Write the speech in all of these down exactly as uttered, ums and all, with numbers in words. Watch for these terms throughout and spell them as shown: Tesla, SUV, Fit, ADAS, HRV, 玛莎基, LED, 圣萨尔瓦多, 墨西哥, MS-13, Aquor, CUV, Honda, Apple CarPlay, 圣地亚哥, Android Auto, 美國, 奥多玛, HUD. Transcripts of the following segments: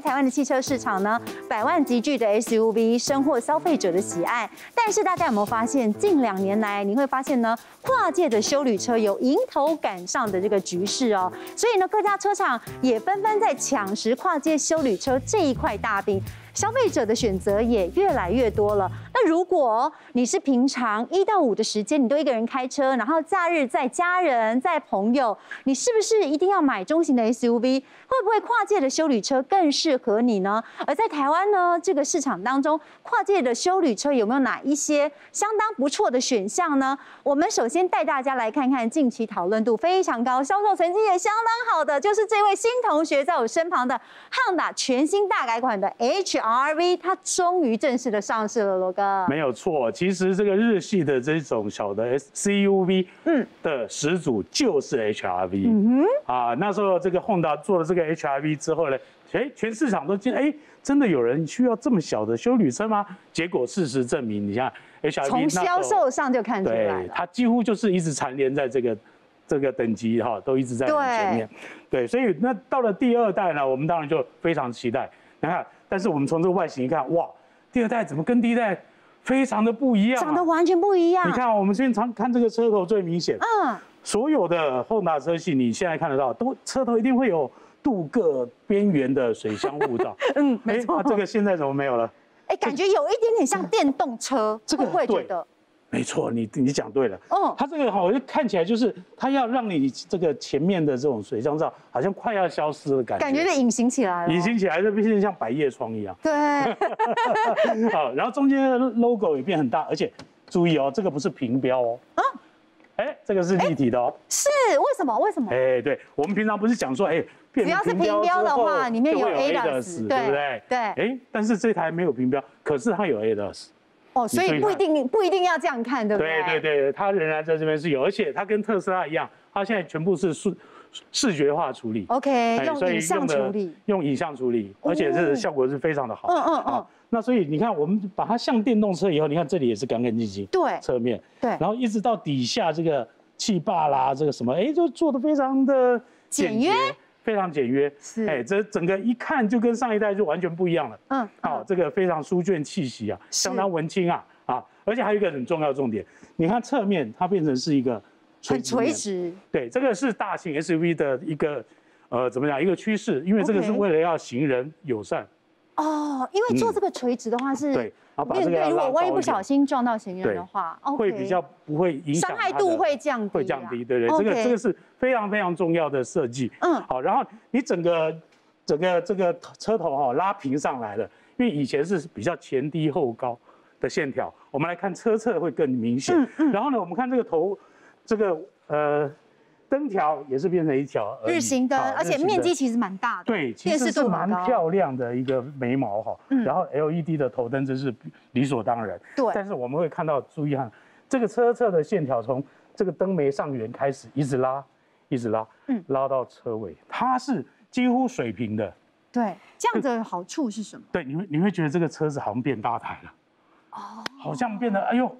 在台湾的汽车市场呢，百万级距的 S U V 深获消费者的喜爱。但是大家有没有发现，近两年来你会发现呢，跨界的休旅车有迎头赶上的这个局势哦。所以呢，各家车厂也纷纷在抢食跨界休旅车这一块大饼。 消费者的选择也越来越多了。那如果你是平常一到五的时间，你都一个人开车，然后假日载家人、载朋友，你是不是一定要买中型的 S U V？ 会不会跨界的休旅车更适合你呢？而在台湾呢，这个市场当中，跨界的休旅车有没有哪一些相当不错的选项呢？我们首先带大家来看看近期讨论度非常高、销售成绩也相当好的，就是这位新同学在我身旁的 Honda 全新大改款的 H R V， 它终于正式的上市了，罗哥。没有错，其实这个日系的这种小的 C U V， 嗯，的始祖就是 H R V。嗯哼，啊，那时候这个 Honda 做了这个 H R V 之后呢，哎，全市场都惊，哎，真的有人需要这么小的休旅车吗？结果事实证明，你看 H R V 从销售上就看出来了，对，它几乎就是一直蝉联在这个。 这个等级哈都一直在前面， 对， 对，所以那到了第二代呢，我们当然就非常期待。你看，但是我们从这个外形一看，哇，第二代怎么跟第一代非常的不一样、啊？长得完全不一样。你看，我们经常看这个车头最明显，嗯，所有的Honda车系你现在看得到，都车头一定会有镀铬边缘的水箱雾罩。嗯，没错。那、啊、这个现在怎么没有了？哎，感觉有一点点像电动车，这个会觉得。 没错，你你讲对了。哦，它这个好像看起来就是它要让你这个前面的这种水箱罩好像快要消失的感觉，感觉就隐形起来了，隐形起来就变成像百叶窗一样。对，好，然后中间的 logo 也变很大，而且注意哦，这个不是平标哦。啊，哎，这个是立体的哦。是，为什么？为什么？哎，对，我们平常不是讲说，哎，只要是平标的话，里面有 A D A S， 对不对？对。哎，但是这台没有平标，可是它有 A D A S。 哦，所以不一定不一定要这样看，对不对？对对对，它仍然在这边是有，而且它跟特斯拉一样，它现在全部是视视觉化处理 ，OK， 用影像处理，用影像处理，而且这效果是非常的好。嗯嗯嗯。那所以你看，我们把它像电动车以后，你看这里也是干干净净，对，侧面，对，然后一直到底下这个气坝啦，这个什么，哎，就做的非常的简约，非常简约，是，哎，这整个一看就跟上一代就完全不一样了。嗯，好，这个非常书卷气息啊，相当文青啊，啊，而且还有一个很重要的重点，你看侧面它变成是一个垂直，垂直，对，这个是大型 S U V 的一个，呃，怎么讲一个趋势，因为这个是为了要行人友善。哦，因为做这个垂直的话是，对，面对如果万一不小心撞到行人的话，会比较不会影响伤害度会降低，会降低，对对，这个这个是。 非常非常重要的设计，嗯，好，然后你整个整个这个车头哈、哦、拉平上来了，因为以前是比较前低后高的线条，我们来看车侧会更明显。嗯嗯、然后呢，我们看这个头，这个呃灯条也是变成一条日行灯，而且面积其实蛮大的，对，其实是蛮漂亮的一个眉毛哈、哦。嗯、然后 L E D 的头灯真是理所当然，对。但是我们会看到，注意看这个车侧的线条，从这个灯眉上缘开始一直拉。 一直拉，嗯，拉到车尾，它是几乎水平的。对，这样子的好处是什么？对，你会你会觉得这个车子好像变大台了，哦，好像变得，哎呦，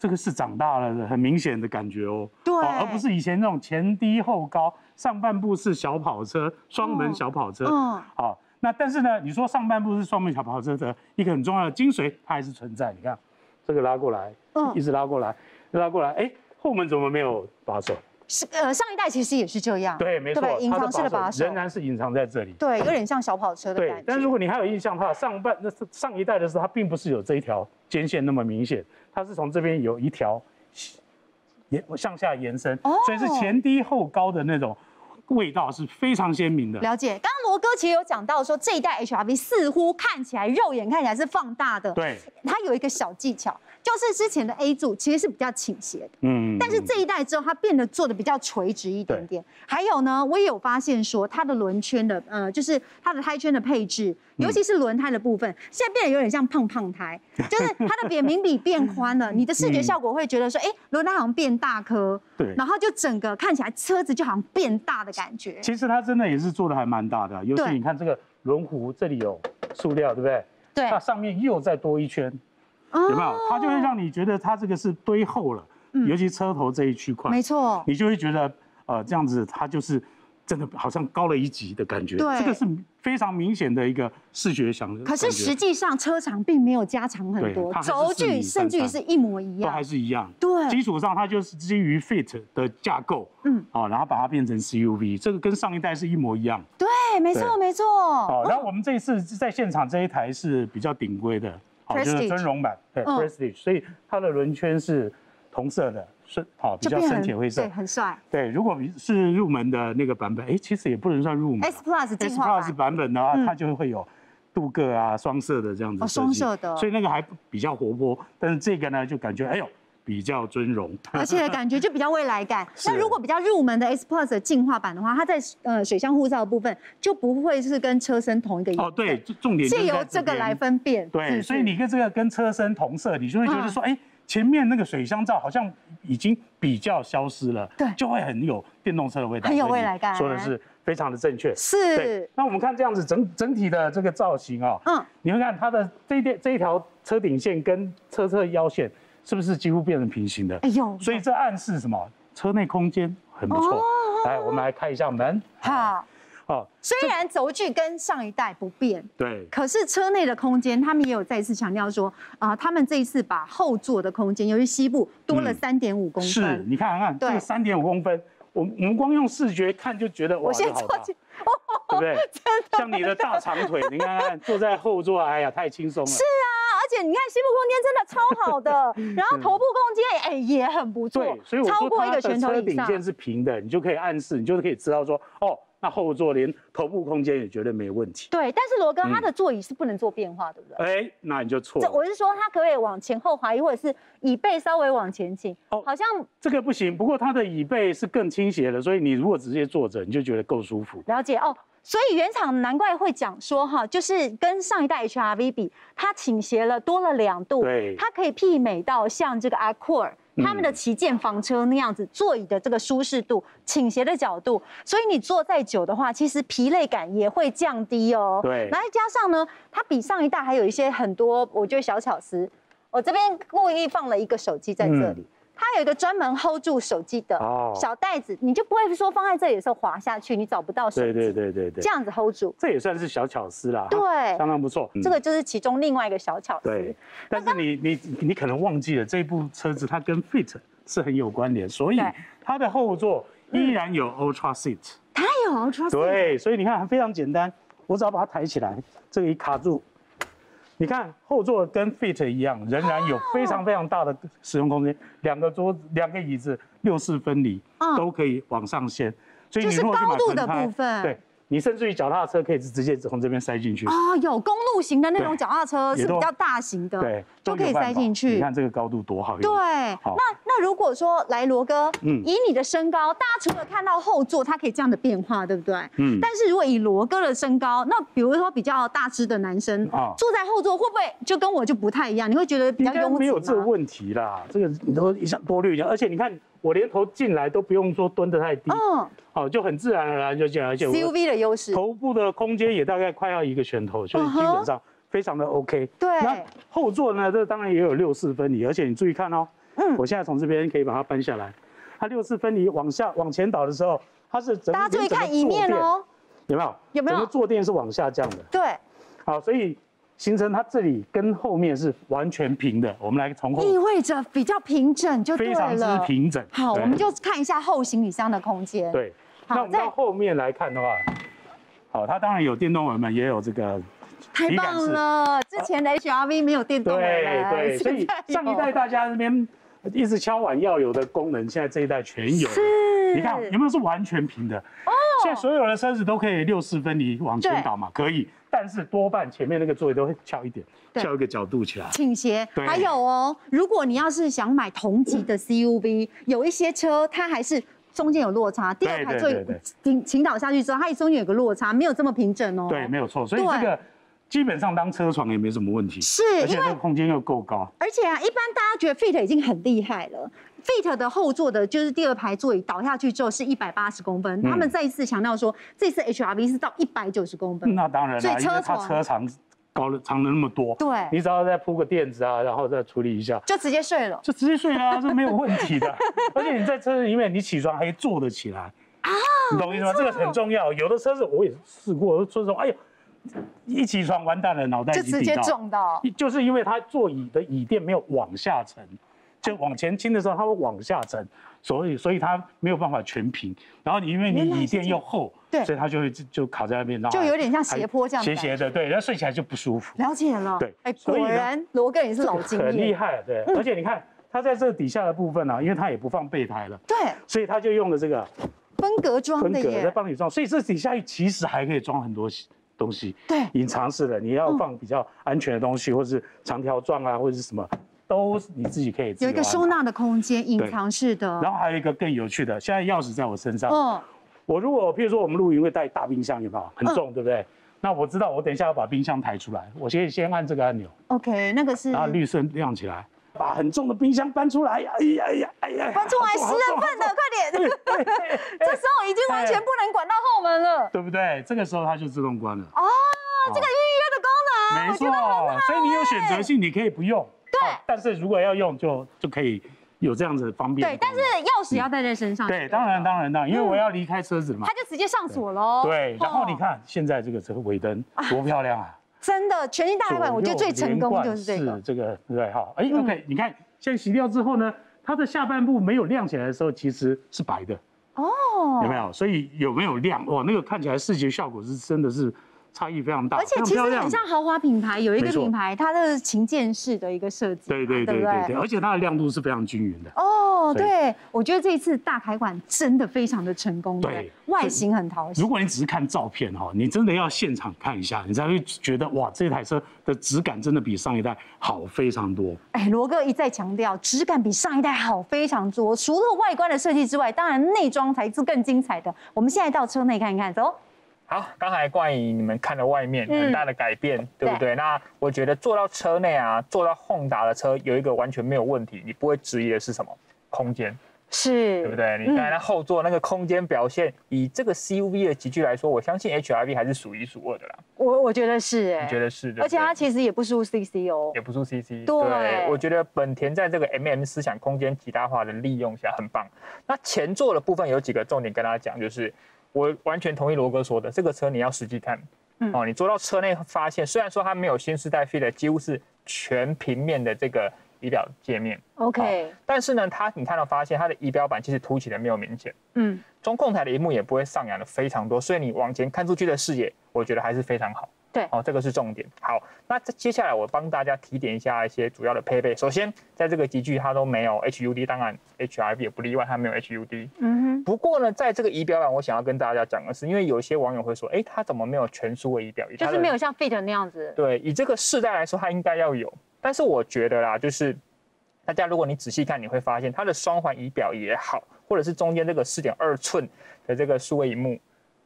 这个是长大了的，很明显的感觉哦。对、哦，而不是以前那种前低后高，上半部是小跑车，双门小跑车。嗯，好、哦，那但是呢，你说上半部是双门小跑车的一个很重要的精髓，它还是存在。你看，这个拉过来，嗯，一直拉过来，拉过来，哎，后门怎么没有把手？ 是呃，上一代其实也是这样，对，没错，隐藏式的把手仍然是隐藏在这里，对，有点像小跑车的感觉。但如果你还有印象的话，上半那上一代的时候，它并不是有这一条肩线那么明显，它是从这边有一条延向下延伸，哦、所以是前低后高的那种味道是非常鲜明的。了解，刚刚罗哥其实有讲到说，这一代 H R V 似乎看起来肉眼看起来是放大的，对，它有一个小技巧。 就是之前的 A 柱其实是比较倾斜的，嗯，但是这一代之后它变得做的比较垂直一点点。还有呢，我也有发现说它的轮圈的，呃，就是它的胎圈的配置，尤其是轮胎的部分，嗯、现在变得有点像胖胖胎，就是它的扁平比变宽了，你的视觉效果会觉得说，哎、嗯，轮胎好像变大颗，对，然后就整个看起来车子就好像变大的感觉。其实它真的也是做的还蛮大的、啊，尤其你看这个轮毂这里有塑料，对不对？对，它上面又再多一圈。 有没有？它就会让你觉得它这个是堆厚了，嗯、尤其车头这一区块，没错，你就会觉得呃这样子它就是真的好像高了一级的感觉。对，这个是非常明显的一个视觉享受。可是实际上车长并没有加长很多，轴距甚至于是一模一样，都还是一样。对，基础上它就是基于 Fit 的架构，嗯，好，然后把它变成 C U V， 这个跟上一代是一模一样。对，没错没错。好，然后我们这一次在现场这一台是比较顶规的，好，就是尊荣版，对 Prestige， 所以它的轮圈是同色的。 是好，比较深铁灰色，对，很帅。对，如果是入门的那个版本，哎，其实也不能算入门。S Plus 进化版。S Plus 版本的话，它就会有镀铬啊、双色的这样子。哦，双色的。所以那个还比较活泼，但是这个呢，就感觉哎呦比较尊荣，而且感觉就比较未来感。那如果比较入门的 S Plus 的进化版的话，它在呃水箱护罩的部分就不会是跟车身同一个颜色。哦，对，重点是由这个来分辨。对，所以你跟这个跟车身同色，你就会觉得说，哎。 前面那个水箱罩好像已经比较消失了，对，就会很有电动车的味道，很有未来感。说的是非常的正确，是。那我们看这样子整整体的这个造型啊、哦，嗯，你会看它的这一这一条车顶线跟车侧腰线是不是几乎变成平行的？哎呦，所以这暗示什么？车内空间很不错。哦、来，我们来开一下门。好。 哦，虽然轴距跟上一代不变，对，可是车内的空间，他们也有再一次强调说，啊、呃，他们这一次把后座的空间，由于膝部多了三点五公分、嗯，是，你看看这个三点五公分，我我们光用视觉看就觉得，哇，我先坐进，哦、对不对？真的，像你的大长腿，你看看坐在后座，哎呀，太轻松了。是啊。 而且你看膝部空间真的超好的，然后头部空间哎也很不错，对，所以我说它的车顶线是平的，你就可以暗示，你就可以知道说，哦，那后座连头部空间也绝对没问题。对，但是罗哥他的座椅是不能做变化，对不对？哎，那你就错了。我是说他可不可以往前后滑移，或者是椅背稍微往前倾？哦，好像这个不行。不过它的椅背是更倾斜的，所以你如果直接坐着，你就觉得够舒服。了解哦。 所以原厂难怪会讲说哈，就是跟上一代 H R V 比，它倾斜了多了两度，对，它可以媲美到像这个 Aquor 他们的旗舰房车那样子，座椅的这个舒适度、倾斜的角度，所以你坐再久的话，其实疲累感也会降低哦。对，然后加上呢，它比上一代还有一些很多，我觉得小巧思。我这边故意放了一个手机在这里。嗯 它有一个专门 hold 住手机的小袋子，你就不会说放在这里的时候滑下去，你找不到手机。对对对对这样子 hold 住，这也算是小巧思啦。对，相当不错。这个就是其中另外一个小巧思。对，但是你你你可能忘记了，这部车子它跟 Fit 是很有关联，所以它的后座依然有 Ultra Seat。它有 Ultra Seat。对，所以你看非常简单，我只要把它抬起来，这个一卡住。 你看后座跟 Fit 一样，仍然有非常非常大的使用空间，两个桌子、两个椅子六四分离，都可以往上掀。所以你如果去买轮胎，对你甚至于脚踏车可以直接从这边塞进去。哦，有公路型的那种脚踏车是比较大型的，对，就可以塞进去。你看这个高度多好。对，那那如果说来罗哥，嗯，以你的身高，大家除了看到后座它可以这样的变化，对不对？嗯。但是如果以罗哥的身高，那比如说比较大只的男生坐在后座，会不会就跟我就不太一样？你会觉得比较拥挤吗？没有这个问题啦，这个你都想多虑一点，而且你看。 我连头进来都不用说蹲得太低，嗯，好，就很自然而然就进来，而且 C U V 的优势，头部的空间也大概快要一个拳头，所以基本上非常的 OK。对，那后座呢，这当然也有六四分离，而且你注意看哦，嗯，我现在从这边可以把它搬下来，它六四分离往下往前倒的时候，它是整大家注意看椅面哦，有没有？有没有？整个坐垫是往下降的。对，好，所以。 形成它这里跟后面是完全平的，我们来从后意味着比较平整就对了，非常之平整。好，我们就看一下后行李箱的空间。对，那我们到后面来看的话，好，它当然有电动尾门，也有这个太棒了！之前的 H R V 没有电动尾门，对对，所以上一代大家那边一直敲碗要有的功能，现在这一代全有。是，你看有没有是完全平的？哦，现在所有的车子都可以六四分离往前倒嘛，可以。 但是多半前面那个座椅都会翘一点，翘一个角度起来，倾斜。还有哦，如果你要是想买同级的 C U V， 有一些车它还是中间有落差，第二排座椅倾倾倒下去之后，它中间有个落差，没有这么平整哦。对，没有错。所以这个基本上当车床也没什么问题，是，而且这个空间又够高。而且啊，一般大家觉得 Fit 已经很厉害了。 Fit 的后座的，就是第二排座椅倒下去之后是一百八十公分，嗯、他们再一次强调说，这次 H R V 是到一百九十公分。那当然了，所以车它车长高了长了那么多，对，你只要再铺个垫子啊，然后再处理一下，就直接睡了，就直接睡了、啊，这没有问题的。而且你在车子里面，你起床还坐得起来啊。你懂意思吗？这个很重要。有的车子我也试过，说什么哎呦，一起床完蛋了，脑袋就直接撞到，就是因为它座椅的椅垫没有往下沉，就往前倾的时候它会往下沉，所以所以它没有办法全平。然后因为你椅垫又厚，对，所以它就会就卡在那边，然后就有点像斜坡这样，斜斜的，对，然后睡起来就不舒服。了解了，对，哎，果然罗哥也是老经验，很厉害，对，而且你看。 它在这底下的部分呢、啊，因为它也不放备胎了，对，所以它就用了这个分隔装的耶，分隔在帮你装，所以这底下其实还可以装很多东西，对，隐藏式的，你要放比较安全的东西，嗯、或是长条状啊，或者是什么，都你自己可以自由安排。有一个收纳的空间，隐藏式的。然后还有一个更有趣的，现在钥匙在我身上，嗯，我如果譬如说我们露营会带大冰箱，有没有？很重，嗯、对不对？ 那我知道，我等一下要把冰箱抬出来，我先先按这个按钮 ，OK， 那个是，然后绿色亮起来，把很重的冰箱搬出来，哎呀哎呀哎呀，搬出来十人份的，快点！这时候已经完全不能管到后门了，对不对？这个时候它就自动关了。哦，这个预约的功能，没错，所以你有选择性，你可以不用，对，但是如果要用就就可以。 有这样子方便，对，但是钥匙要带在身上。对，当然当然当然，因为我要离开车子嘛，他就直接上锁喽。对，然后你看现在这个这个尾灯多漂亮啊！真的，全新大改款，我觉得最成功就是这个，这个对哈。哎 ，OK， 你看现在洗掉之后呢，它的下半部没有亮起来的时候其实是白的哦，有没有？所以有没有亮？哇，那个看起来视觉效果是真的是。 差异非常大，而且其实很像豪华品牌，有一个品牌它的旗舰式的一个设计，对对对对对，而且它的亮度是非常均匀的。哦，对，我觉得这一次大改款真的非常的成功，对，外形很讨喜。如果你只是看照片哈，你真的要现场看一下，你才会觉得哇，这台车的质感真的比上一代好非常多。哎，罗哥一再强调，质感比上一代好非常多，除了外观的设计之外，当然内装才是更精彩的。我们现在到车内看一看，走。 好，刚才冠以你们看了外面很大的改变，嗯、对不对？对那我觉得坐到车内啊，坐到Honda的车有一个完全没有问题，你不会质疑的是什么？空间，是对不对？你看它后座那个空间表现，嗯、以这个 C U V 的级距来说，我相信 H R V 还是数一数二的啦。我我觉得是、欸，哎，你觉得是？对对而且它其实也不输 C C 哦，也不输 C C。对，对我觉得本田在这个 M M 思想空间极大化的利用下，很棒。那前座的部分有几个重点跟大家讲，就是。 我完全同意罗哥说的，这个车你要实际看，嗯、哦，你坐到车内发现，虽然说它没有新世代 Fit 几乎是全平面的这个仪表界面 ，OK，、哦、但是呢，它你看到发现它的仪表板其实凸起的没有明显，嗯，中控台的屏幕也不会上扬的非常多，所以你往前看出去的视野，我觉得还是非常好，对，哦，这个是重点。好，那接下来我帮大家提点一下一些主要的配备。首先，在这个级距它都没有 H U D， 当然 H R V 也不例外，它没有 H U D， 嗯。 不过呢，在这个仪表板，我想要跟大家讲的是，因为有些网友会说，哎，它怎么没有全数位仪表？就是没有像 Fit 那样子。对，以这个世代来说，它应该要有。但是我觉得啦，就是大家如果你仔细看，你会发现它的双环仪表也好，或者是中间这个 四点二 寸的这个数位屏幕，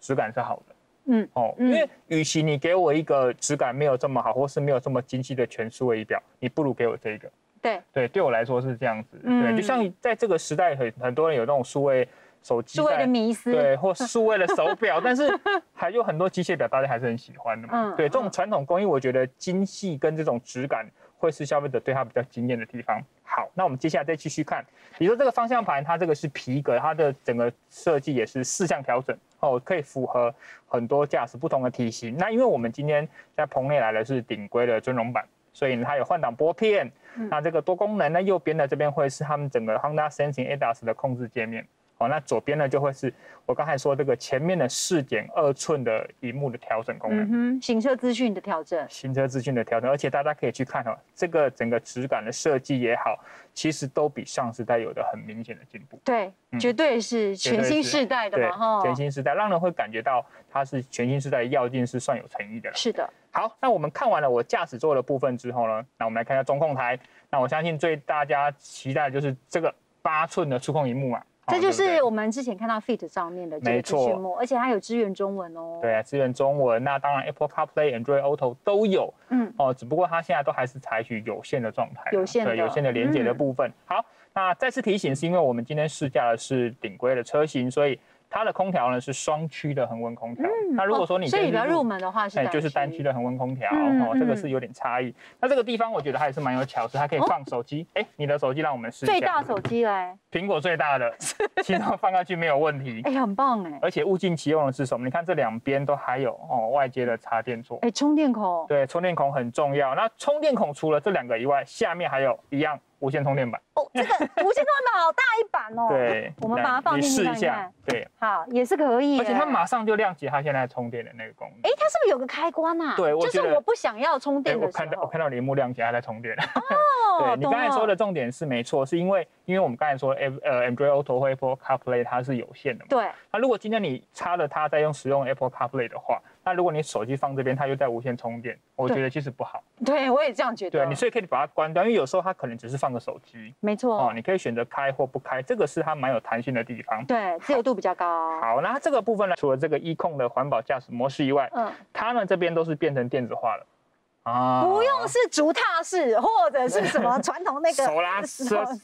质感是好的。嗯，哦，嗯、因为与其你给我一个质感没有这么好，或是没有这么精细的全数位仪表，你不如给我这个。对对，对我来说是这样子。嗯、对，就像在这个时代很，很很多人有那种数位。 手机数位的迷思，对，或数位的手表，但是还有很多机械表，大家还是很喜欢的嘛。嗯、对，这种传统工艺，我觉得精细跟这种质感会是消费者对它比较惊艳的地方。好，那我们接下来再继续看，比如说这个方向盘，它这个是皮革，它的整个设计也是四项调整哦，可以符合很多驾驶不同的体型。那因为我们今天在棚内来的是顶规的尊荣版。 所以它有换挡拨片，嗯、那这个多功能呢，右边的这边会是他们整个 Honda Sensing A D A S 的控制界面，哦，那左边呢就会是我刚才说这个前面的 四点二 寸的屏幕的调整功能，嗯、行车资讯的调整，行车资讯的调整，而且大家可以去看哦，这个整个质感的设计也好，其实都比上世代有的很明显的进步，对，嗯、绝对是全新世代的嘛，哈，全新世代让人会感觉到它是全新世代的要件是算有诚意的啦，是的。 好，那我们看完了我驾驶座的部分之后呢，那我们来看一下中控台。那我相信最大家期待的就是这个八寸的触控屏幕嘛，这就是我们之前看到 Fit 上面的这个屏幕，而且它有支援中文哦。对啊，支援中文。那当然 Apple CarPlay、Android Auto 都有，嗯，哦，只不过它现在都还是采取有线的状态，有线的有线的连接的部分。嗯、好，那再次提醒，是因为我们今天试驾的是顶规的车型，所以。它的空调呢是双区的恒温空调。嗯、那如果说你、哦、所以比较入门的话是、哎、就是单区的恒温空调、嗯、哦，这个是有点差异。嗯、那这个地方我觉得它也是蛮有巧思，它可以放手机。哎、哦，你的手机让我们试一下。最大手机嘞，苹果最大的，其中放下去没有问题。哎，很棒哎。而且物尽其用的是什么？你看这两边都还有哦外接的插电座。哎，充电孔。对，充电孔很重要。那充电孔除了这两个以外，下面还有一样。 无线充电板哦，这个无线充电板好大一板哦。对，我们把它放进去看看。对，好，也是可以。而且它马上就亮起它现在充电的那个功能。哎，它是不是有个开关啊？对，就是我不想要充电的时候。我看到我看到你的幕亮起它在充电。哦，对，你刚才说的重点是没错，是因为因为我们刚才说，呃 ，Android Auto 或 Apple CarPlay 它是有线的嘛。对。那如果今天你插了它再用使用 Apple CarPlay 的话，那如果你手机放这边，它又在无线充电，我觉得其实不好。对，我也这样觉得。对，你所以可以把它关掉，因为有时候它可能只是放 个手机，没错哦，你可以选择开或不开，这个是它蛮有弹性的地方，对，自由度比较高。好，那这个部分呢，除了这个一控的环保驾驶模式以外，嗯，它呢这边都是变成电子化了。 啊，不用是竹踏式或者是什么传统那个手拉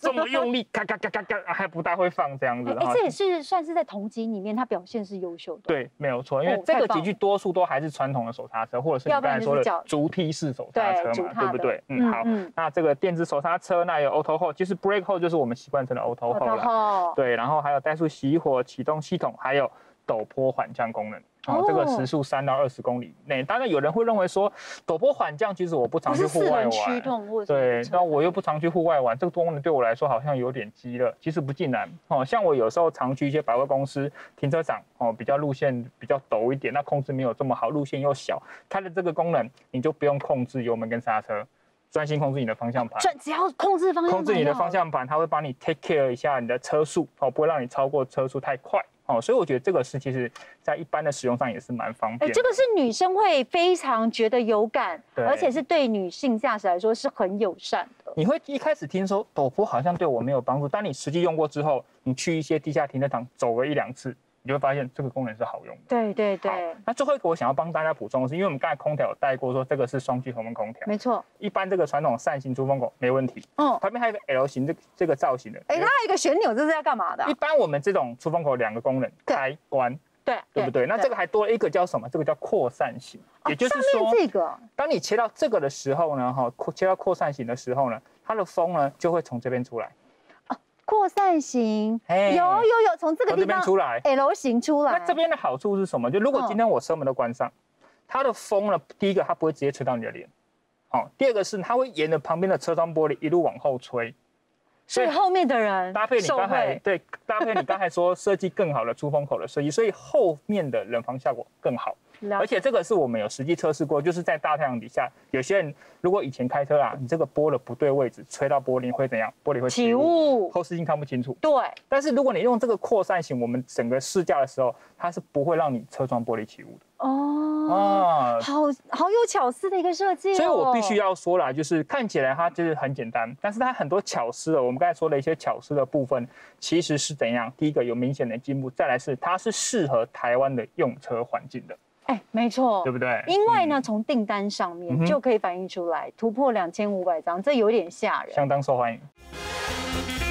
这么用力，嘎嘎嘎嘎嘎，还不大会放这样子。哎，这也是算是在同级里面，它表现是优秀的。对，没有错，因为这个级距多数都还是传统的手刹车，或者是你刚才说的竹梯式手刹车嘛，对不对？嗯，好，那这个电子手刹车，那有 Auto Hold， 就是 Brake Hold， 就是我们习惯成的 Auto Hold 了。对，然后还有怠速熄火、启动系统，还有陡坡缓降功能。 哦，这个时速三到二十公里内，当然有人会认为说陡坡缓降，其实我不常去户外玩，对，那我又不常去户外玩，这个功能对我来说好像有点急了。其实不尽然哦，像我有时候常去一些百货公司停车场哦，比较路线比较陡一点，那控制没有这么好，路线又小，它的这个功能你就不用控制油门跟刹车。 专心控制你的方向盘，只要控制方向，控制你的方向盘，它会帮你 take care 一下你的车速哦，不会让你超过车速太快哦，所以我觉得这个是其实在一般的使用上也是蛮方便。哎，这个是女生会非常觉得有感，而且是对女性驾驶来说是很友善的。你会一开始听说陡坡好像对我没有帮助，但你实际用过之后，你去一些地下停车场走个一两次。 你就会发现这个功能是好用的。对对对。那最后一个我想要帮大家补充的是，因为我们刚才空调有带过说这个是双区恒温空调，没错。一般这个传统扇形出风口没问题。哦。旁边还有一个 L 型这这个造型的。哎，它还有一个旋钮，这是要干嘛的？一般我们这种出风口两个功能，开关，对对不对？那这个还多了一个叫什么？这个叫扩散型，也就是说，这个当你切到这个的时候呢，哈，切到扩散型的时候呢，它的风呢就会从这边出来。 扩散型，有有有，从这个地方出来 ，L 型出来。那这边的好处是什么？就如果今天我车门都关上，它的风呢，第一个它不会直接吹到你的脸，好，第二个是它会沿着旁边的车窗玻璃一路往后吹，所以后面的人搭配你刚才对搭配你刚才说设计更好的出风口的设计，所以后面的冷房效果更好。 而且这个是我们有实际测试过，就是在大太阳底下，有些人如果以前开车啦，你这个拨的不对位置，吹到玻璃会怎样？玻璃会起雾，后视镜看不清楚。对。但是如果你用这个扩散型，我们整个试驾的时候，它是不会让你车窗玻璃起雾的。哦。啊，好好有巧思的一个设计哦。所以我必须要说啦，就是看起来它就是很简单，但是它很多巧思的，我们刚才说的一些巧思的部分，其实是怎样？第一个有明显的进步，再来是它是适合台湾的用车环境的。 哎，没错，对不对？因为呢，从订单上面就可以反映出来，突破两千五百张，这有点吓人，相当受欢迎。